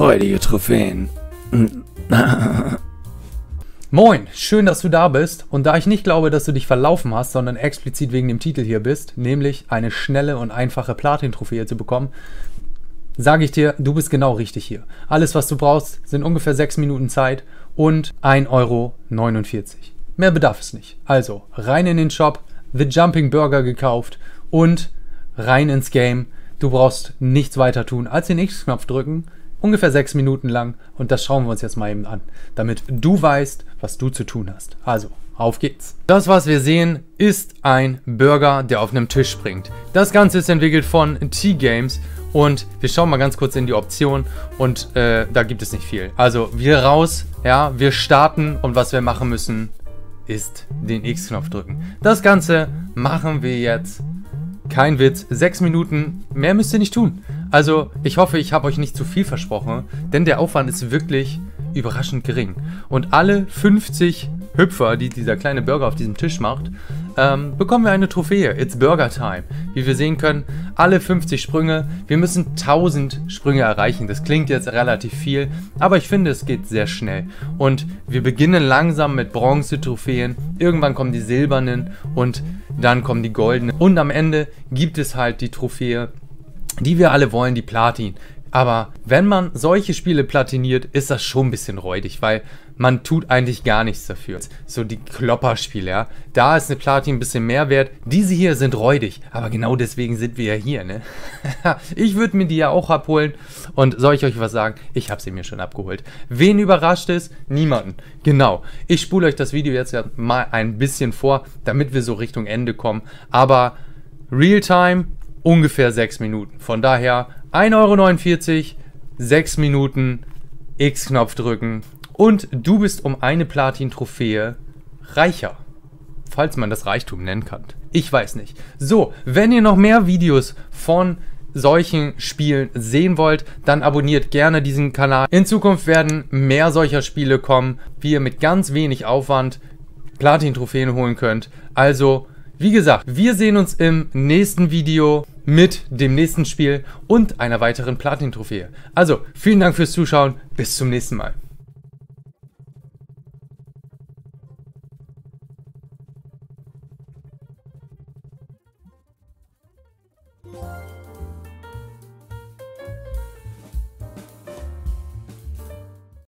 Heutige Trophäen. Moin, schön, dass du da bist. Und da ich nicht glaube, dass du dich verlaufen hast, sondern explizit wegen dem Titel hier bist, nämlich eine schnelle und einfache Platin-Trophäe zu bekommen, sage ich dir, du bist genau richtig hier. Alles, was du brauchst, sind ungefähr 6 Minuten Zeit und 1,49 Euro. Mehr bedarf es nicht. Also, rein in den Shop, The Jumping Burger gekauft und rein ins Game. Du brauchst nichts weiter tun, als den X-Knopf drücken, ungefähr 6 Minuten lang, und das schauen wir uns jetzt mal eben an, damit du weißt, was du zu tun hast. Also, auf geht's. Das, was wir sehen, ist ein Burger, der auf einem Tisch springt. Das Ganze ist entwickelt von T-Games und wir schauen mal ganz kurz in die Option und da gibt es nicht viel. Also, wir raus, ja, wir starten und was wir machen müssen, ist den X-Knopf drücken. Das Ganze machen wir jetzt. Kein Witz, 6 Minuten, mehr müsst ihr nicht tun. Also, ich hoffe, ich habe euch nicht zu viel versprochen, denn der Aufwand ist wirklich überraschend gering. Und alle 50 Hüpfer, die dieser kleine Burger auf diesem Tisch macht, bekommen wir eine Trophäe. It's Burger Time. Wie wir sehen können, alle 50 Sprünge, wir müssen 1000 Sprünge erreichen. Das klingt jetzt relativ viel, aber ich finde, es geht sehr schnell. Und wir beginnen langsam mit Bronze-Trophäen, irgendwann kommen die silbernen und dann kommen die goldenen. Und am Ende gibt es halt die Trophäe, die wir alle wollen, die Platin. Aber wenn man solche Spiele platiniert, ist das schon ein bisschen räudig, weil man tut eigentlich gar nichts dafür. So die Klopperspiele, ja, da ist eine Platin ein bisschen mehr wert. Diese hier sind räudig, aber genau deswegen sind wir ja hier, ne? Ich würde mir die ja auch abholen und soll ich euch was sagen? Ich habe sie mir schon abgeholt. Wen überrascht es? Niemanden. Genau. Ich spule euch das Video jetzt mal ein bisschen vor, damit wir so Richtung Ende kommen. Aber Realtime ungefähr 6 Minuten. Von daher 1,49 Euro, 6 Minuten, X-Knopf drücken und du bist um eine Platin-Trophäe reicher. Falls man das Reichtum nennen kann. Ich weiß nicht. So, wenn ihr noch mehr Videos von solchen Spielen sehen wollt, dann abonniert gerne diesen Kanal. In Zukunft werden mehr solcher Spiele kommen, wie ihr mit ganz wenig Aufwand Platin-Trophäen holen könnt. Also, wie gesagt, wir sehen uns im nächsten Video mit dem nächsten Spiel und einer weiteren Platin-Trophäe. Also, vielen Dank fürs Zuschauen, bis zum nächsten Mal.